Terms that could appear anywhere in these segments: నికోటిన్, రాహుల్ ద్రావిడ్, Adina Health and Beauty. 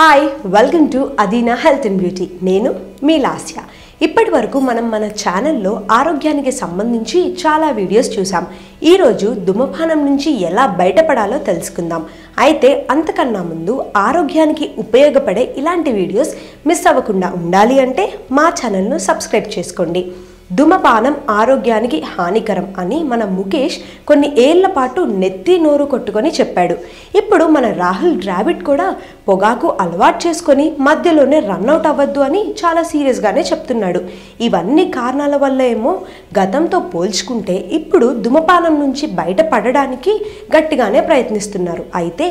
Hi, welcome to Adina Health and Beauty. Nenu Meelasya. ఇప్పటి వరకు మనం మన ఛానల్లో ఆరోగ్యానికి సంబంధించి చాలా వీడియోస్ చూసాం. ఈ రోజు ధూమపానం నుంచి ఎలా బయటపడాలో తెలుసుకుందాం. అయితే అంతకన్నా ముందు ఆరోగ్యానికి ఉపయోగపడే ఇలాంటి వీడియోస్ మిస్ అవ్వకుండా ఉండాలి అంటే మా ఛానల్ ను సబ్స్క్రైబ్ చేసుకోండి. ధూమపానం ఆరోగ్యానికి హానికరం అని మన ముఖేష్ కొన్ని ఏళ్ల పాటు నెత్తి నోరు కొట్టుకొని చెప్పాడు. ఇప్పుడు మన రాహుల్ ద్రావిడ్ కూడా పొగాకు అలవాటు చేసుకొని మధ్యలోనే రన్ అవుట్ అవ్వద్దు అని చాలా సీరియస్ గానే చెప్తున్నాడు. ఇవన్నీ కారణాల వల్ల ఏమో గతంతో పోల్చుకుంటే ఇప్పుడు ధూమపానం నుంచి బయటపడడానికి గట్టిగానే ప్రయత్నిస్తున్నారు. అయితే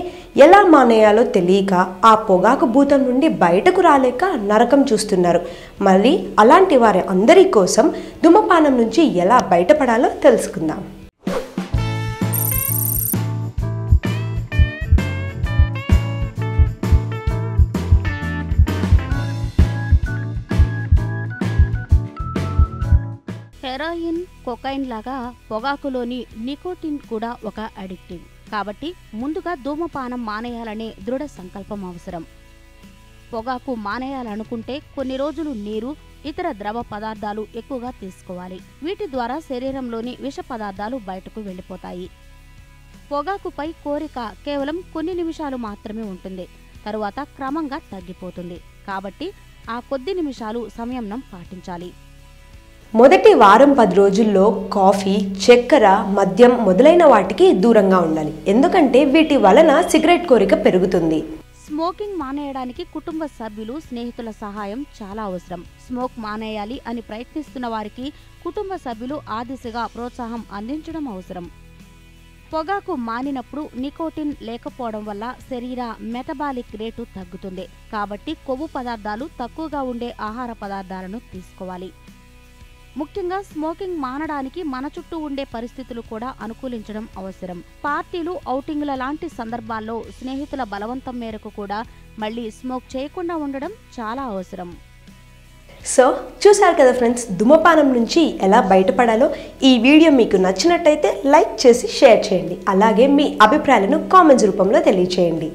ఎలా మానేయాలో తెలియక ఆ పొగాకు భూతం నుండి బయటకు రాలేక నరకం చూస్తున్నారు. మరి అలాంటి వారి అందరి కోసం ధూమపానం నుంచి ఎలా బయటపడాలో తెలుసుకుందాం. హెరాయిన్, కోకైన్ లాగా పొగాకులోని నికోటిన్ కూడా ఒక అడిక్టివ్. కాబట్టి ముందుగా ధూమపానం మానేయాలనే దృఢ సంకల్పం అవసరం. పొగాకు మానేయాలనుకుంటే కొన్ని రోజులు నీరు, ఇతర ద్రవ పదార్థాలు ఎక్కువగా తీసుకోవాలి. వీటి ద్వారా శరీరంలోని విష పదార్థాలు బయటకు వెళ్ళిపోతాయి. పొగాకుపై కోరిక కేవలం కొన్ని నిమిషాలు మాత్రమే ఉంటుంది, తరువాత క్రమంగా తగ్గిపోతుంది. కాబట్టి ఆ కొద్ది నిమిషాలు సంయమనం పాటించాలి. మొదటి వారం 10 రోజుల్లో కాఫీ, చక్కెర, మద్యం మొదలైన వాటికి దూరంగా ఉండాలి. ఎందుకంటే వీటి వలన సిగరెట్ కోరిక పెరుగుతుంది. స్మోకింగ్ మానేయడానికి కుటుంబ సభ్యులు, స్నేహితుల సహాయం చాలా అవసరం. స్మోక్ మానేయాలి అని ప్రయత్నిస్తున్న వారికి కుటుంబ సభ్యులు ఆ దిశగా ప్రోత్సాహం అందించడం అవసరం. పొగాకు మానినప్పుడు నికోటిన్ లేకపోవడం వల్ల శరీర మెటబాలిక్ రేటు తగ్గుతుంది. కాబట్టి కొవ్వు పదార్థాలు తక్కువగా ఉండే ఆహార పదార్థాలను తీసుకోవాలి. ముఖ్యంగా స్మోకింగ్ మానడానికి మన చుట్టూ ఉండే పరిస్థితులు కూడా అనుకూలించడం అవసరం. పార్టీలు, ఔటింగ్ల లాంటి సందర్భాల్లో స్నేహితుల బలవంతం మేరకు కూడా మళ్ళీ స్మోక్ చేయకుండా ఉండడం చాలా అవసరం. సో చూశారు కదా ఫ్రెండ్స్, ధూమపానం నుంచి ఎలా బయటపడాలో. ఈ వీడియో మీకు నచ్చినట్టయితే లైక్ చేసి షేర్ చేయండి. అలాగే మీ అభిప్రాయాలను కామెంట్స్ రూపంలో తెలియజేయండి.